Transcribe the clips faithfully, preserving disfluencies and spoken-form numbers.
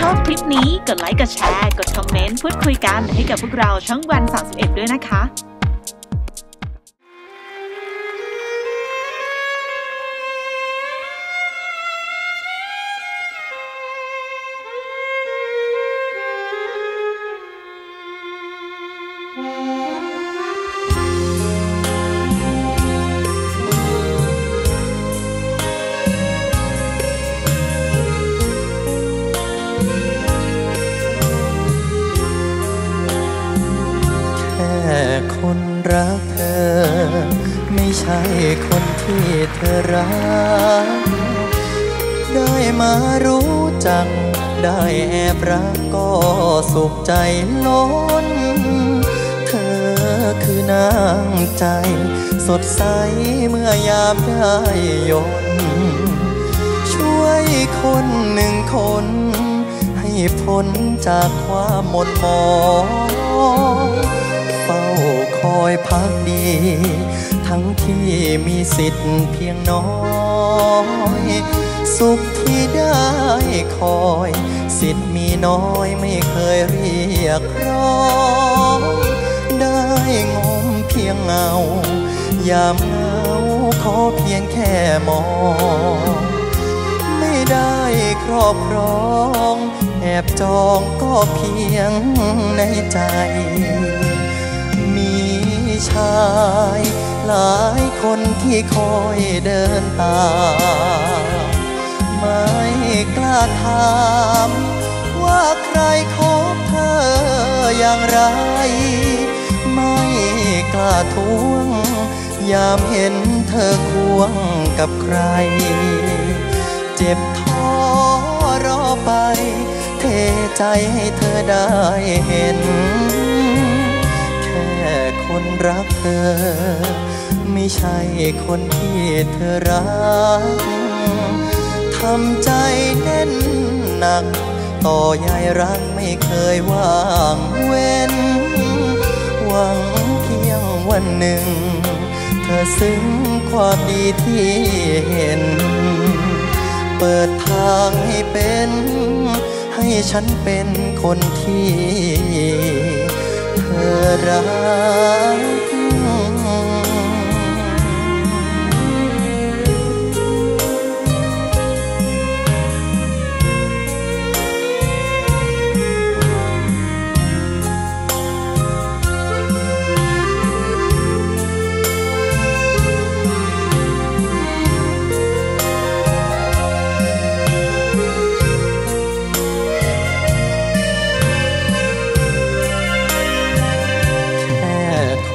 ชอบคลิปนี้กดไลค์กดแชร์กดคอมเมนต์พูดคุยกันให้กับพวกเราช่องวันสามสิบเอ็ดด้วยนะคะคนรักเธอไม่ใช่คนที่เธอรักได้มารู้จักได้แอบรักก็สุขใจล้นเธอคือนางใจสดใสเมื่อยามได้ยนช่วยคนหนึ่งคนให้พ้นจากความหมดหมองคอยพักดีทั้งที่มีสิทธิ์เพียงน้อยสุขที่ได้คอยสิทธิ์มีน้อยไม่เคยเรียกร้องได้งมเพียงเงายามเหงาขอเพียงแค่มองไม่ได้ครอบครองแอบจองก็เพียงในใจชายหลายคนที่คอยเดินตามไม่กล้าถามว่าใครคบเธออย่างไรไม่กล้าทวงยามเห็นเธอควงกับใครเจ็บท้อรอไปเทใจให้เธอได้เห็นคนรักเธอไม่ใช่คนที่เธอรักทำใจแน่นหนักต่อใยรักไม่เคยว่างเว้นหวังเพียงวันหนึ่งเธอซึ้งความดีที่เห็นเปิดทางให้เป็นให้ฉันเป็นคนที่เธอรัก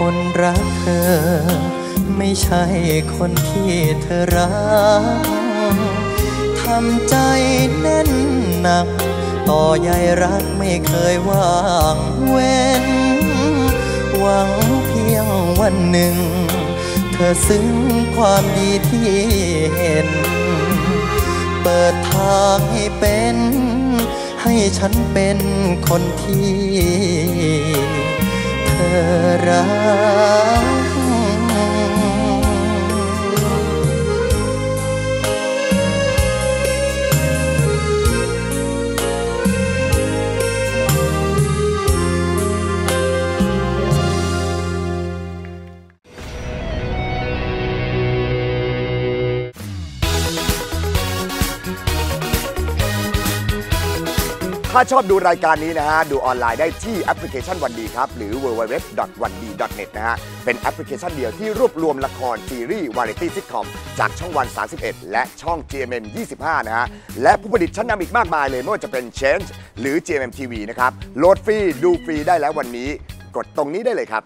คนรักเธอไม่ใช่คนที่เธอรักทำใจแน่นหนักต่อใยรักไม่เคยว่างเว้นหวังเพียงวันหนึ่งเธอซึ้งความดีที่เห็นเปิดทางให้เป็นให้ฉันเป็นคนที่เธอรักถ้าชอบดูรายการนี้นะฮะดูออนไลน์ได้ที่แอปพลิเคชันวันดีครับหรือ ดับเบิลยู ดับเบิลยู ดับเบิลยู ดอท วันดี ดอท เน็ต นะฮะเป็นแอปพลิเคชันเดียวที่รวบรวมละครซีรีส์วาไรตี้ซิทคอมจากช่องวันสามสิบเอ็ดและช่อง จี เอ็ม เอ็ม ยี่สิบห้านะฮะและผู้ผลิตชั้นนำอีกมากมายเลยไม่ว่าจะเป็น Change หรือ จี เอ็ม เอ็ม ที วี นะครับโหลดฟรีดูฟรีได้แล้ววันนี้กดตรงนี้ได้เลยครับ